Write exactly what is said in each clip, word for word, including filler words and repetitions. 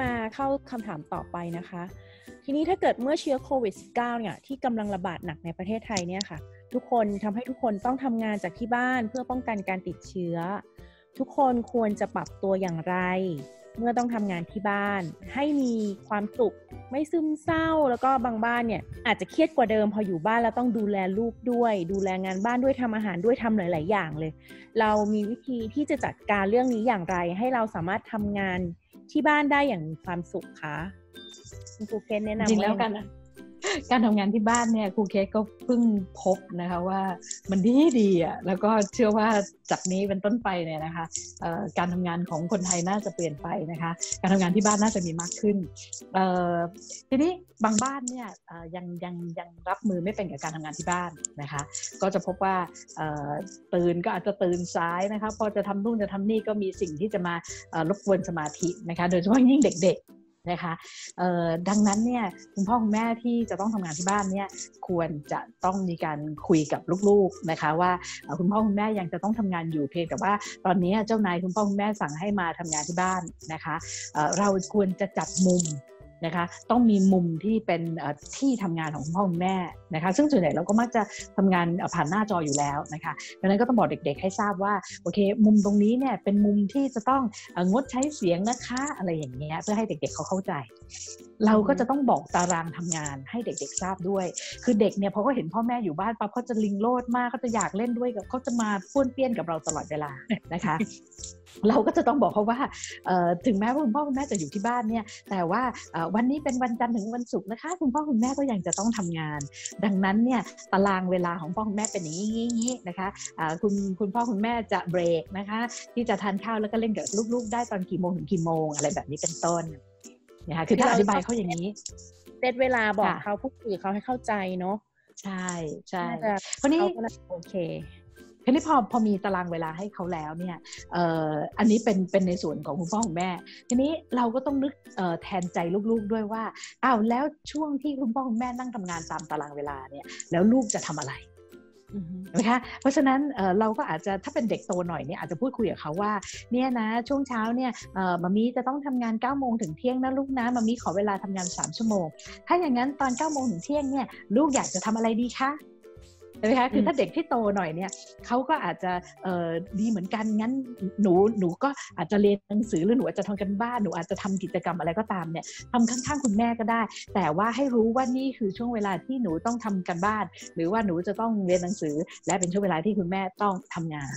มาเข้าคำถามต่อไปนะคะทีนี้ถ้าเกิดเมื่อเชื้อโควิด สิบเก้า เนี่ยที่กำลังระบาดหนักในประเทศไทยเนี่ยค่ะทุกคนทำให้ทุกคนต้องทำงานจากที่บ้านเพื่อป้องกันการติดเชื้อทุกคนควรจะปรับตัวอย่างไรเมื่อต้องทำงานที่บ้านให้มีความสุขไม่ซึมเศร้าแล้วก็บางบ้านเนี่ยอาจจะเครียดกว่าเดิมพออยู่บ้านแล้วต้องดูแลลูกด้วยดูแลงานบ้านด้วยทำอาหารด้วยทำหลายๆอย่างเลยเรามีวิธีที่จะจัดการเรื่องนี้อย่างไรให้เราสามารถทำงานที่บ้านได้อย่างมีความสุขคะครูเคสแนะนำจริงแล้วกันนะการทำงานที่บ้านเนี่ยครูเคสก็เพิ่งพบนะคะว่ามันดีดีอ่ะแล้วก็เชื่อว่าจากนี้เป็นต้นไปเนี่ยนะคะการทำงานของคนไทยน่าจะเปลี่ยนไปนะคะการทำงานที่บ้านน่าจะมีมากขึ้นทีนี้บางบ้านเนี่ยยังยังยังรับมือไม่เป็นกับการทำงานที่บ้านนะคะก็จะพบว่าตื่นก็อาจจะตื่นสายนะคะพอจะทำนู่นจะทำนี่ก็มีสิ่งที่จะมารบกวนสมาธินะคะโดยเฉพาะยิ่งเด็กๆนะคะดังนั้นเนี่ยคุณพ่อคุณแม่ที่จะต้องทำงานที่บ้านเนี่ยควรจะต้องมีการคุยกับลูกๆนะคะว่าคุณพ่อคุณแม่ยังจะต้องทำงานอยู่เพียงแต่ว่าตอนนี้เจ้านายคุณพ่อคุณแม่สั่งให้มาทำงานที่บ้านนะคะเราควรจะจัดมุมนะคะต้องมีมุมที่เป็นที่ทำงานของคุณพ่อคุณแม่นะคะซึ่งส่วนใหญ่เราก็มักจะทำงานผ่านหน้าจออยู่แล้วนะคะดังนั้นก็ต้องบอกเด็กๆให้ทราบว่าโอเคมุมตรงนี้เนี่ยเป็นมุมที่จะต้องงดใช้เสียงนะคะอะไรอย่างเงี้ยเพื่อให้เด็กๆเขาเข้าใจเราก็จะต้องบอกตารางทำงานให้เด็กๆทราบด้วยคือเด็กเนี่ยพอเขาเห็นพ่อแม่อยู่บ้านปั๊บเขาจะลิงโลดมากเขาจะอยากเล่นด้วยกับเขาจะมาป้วนเปี้ยนกับเราตลอดเวลานะคะเราก็จะต้องบอกเขาว่าถึงแม้ว่าคุณพ่อคุณแม่จะอยู่ที่บ้านเนี่ยแต่ว่าวันนี้เป็นวันจันทร์ถึงวันศุกร์นะคะคุณพ่อคุณแม่ก็ยังจะต้องทำงานดังนั้นเนี่ยตารางเวลาของพ่อคุณแม่เป็นอย่างนี้ๆนะคะคุณคุณพ่อคุณแม่จะเบรกนะคะที่จะทานข้าวแล้วก็เล่นกับลูกๆได้ตอนกี่โมงถึงกี่โมงอะไรแบบนี้เป็นต้นนะคะคือถ้าอธิบายเขาอย่างนี้เซตเวลาบอกเขาพูดคุยเขาให้เข้าใจเนาะใช่ใช่เพราะนี่โอเคทีนี้พอพอมีตารางเวลาให้เขาแล้วเนี่ยเอ่ออันนี้เป็นเป็นในส่วนของคุณพ่อคุณแม่ทีนี้เราก็ต้องนึกเอ่อแทนใจลูกๆด้วยว่าอ้าวแล้วช่วงที่คุณพ่อคุณแม่นั่งทำงานตามตารางเวลาเนี่ยแล้วลูกจะทำอะไรนะคะเพราะฉะนั้นเราก็อาจจะถ้าเป็นเด็กโตหน่อยเนี่ยอาจจะพูดคุยกับเขาว่าเนี่ยนะช่วงเช้าเนี่ยมัมมี่จะต้องทำงานเก้าโมงถึงเที่ยงนะลูกนะมัมมี่ขอเวลาทำงานสามชั่วโมงถ้าอย่างนั้นตอนเก้าโมงถึงเที่ยงเนี่ยลูกอยากจะทำอะไรดีคะใช่ไหมคะคือถ้าเด็กที่โตหน่อยเนี่ยเขาก็อาจจะดีเหมือนกันงั้นหนูหนูก็อาจจะเรียนหนังสือหรือหนูอาจจะทำกันบ้านหนูอาจจะทำกิจกรรมอะไรก็ตามเนี่ยทำข้างๆคุณแม่ก็ได้แต่ว่าให้รู้ว่านี่คือช่วงเวลาที่หนูต้องทำกันบ้านหรือว่าหนูจะต้องเรียนหนังสือและเป็นช่วงเวลาที่คุณแม่ต้องทำงาน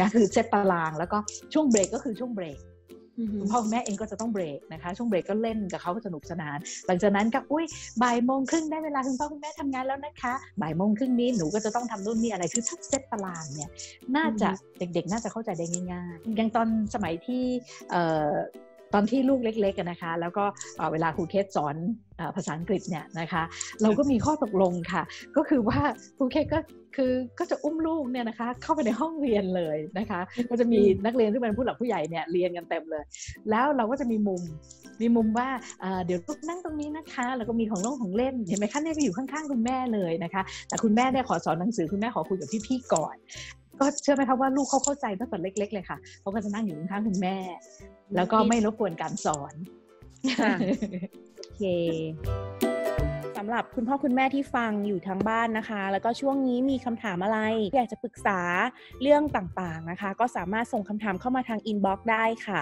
นะคือเซตตารางแล้วก็ช่วงเบรกก็คือช่วงเบรกคุณพ่อคุณแม่เองก็จะต้องเบรกนะคะช่วงเบรกก็เล่นกับเขาสนุกสนานหลังจากนั้นก็อุ้ยบ่ายโมงครึ่งได้เวลาคุณพ่อคุณแม่ทำงานแล้วนะคะบ่ายโมงครึ่งนี้หนูก็จะต้องทำนู่นนี่อะไรคือถ้าเซตตารางเนี่ยน่าจะเด็กๆน่าจะเข้าใจได้ง่ายๆอย่างตอนสมัยที่ตอนที่ลูกเล็กๆนะคะแล้วก็เวลาครูเคสสอนภาษาอังกฤษเนี่ยนะคะเราก็มีข้อตกลงค่ะก็คือว่าครูเคสก็คือก็จะอุ้มลูกเนี่ยนะคะเข้าไปในห้องเรียนเลยนะคะก็จะมีนักเรียนที่เป็นผู้หลักผู้ใหญ่เนี่ยเรียนกันเต็มเลยแล้วเราก็จะมีมุมมีมุมว่าเดี๋ยวลูกนั่งตรงนี้นะคะแล้วก็มีของน้องของเล่นเห็นไหมคะเนี่ยอยู่ข้างๆคุณแม่เลยนะคะแต่คุณแม่ได้ขอสอนหนังสือคุณแม่ขอคุยกับพี่ๆก่อนก็เชื่อไหมคะว่าลูกเขาเข้าใจตั้งแต่เล็กๆเลยค่ะเขาก็จะนั่งอยู่ข้างๆคุณแม่แล้วก็ไม่รบกวนการสอนโอเคสำหรับคุณพ่อคุณแม่ที่ฟังอยู่ทางบ้านนะคะแล้วก็ช่วงนี้มีคำถามอะไรอยากจะปรึกษาเรื่องต่างๆนะคะก็สามารถส่งคำถามเข้ามาทางอินบ็อกซ์ได้ค่ะ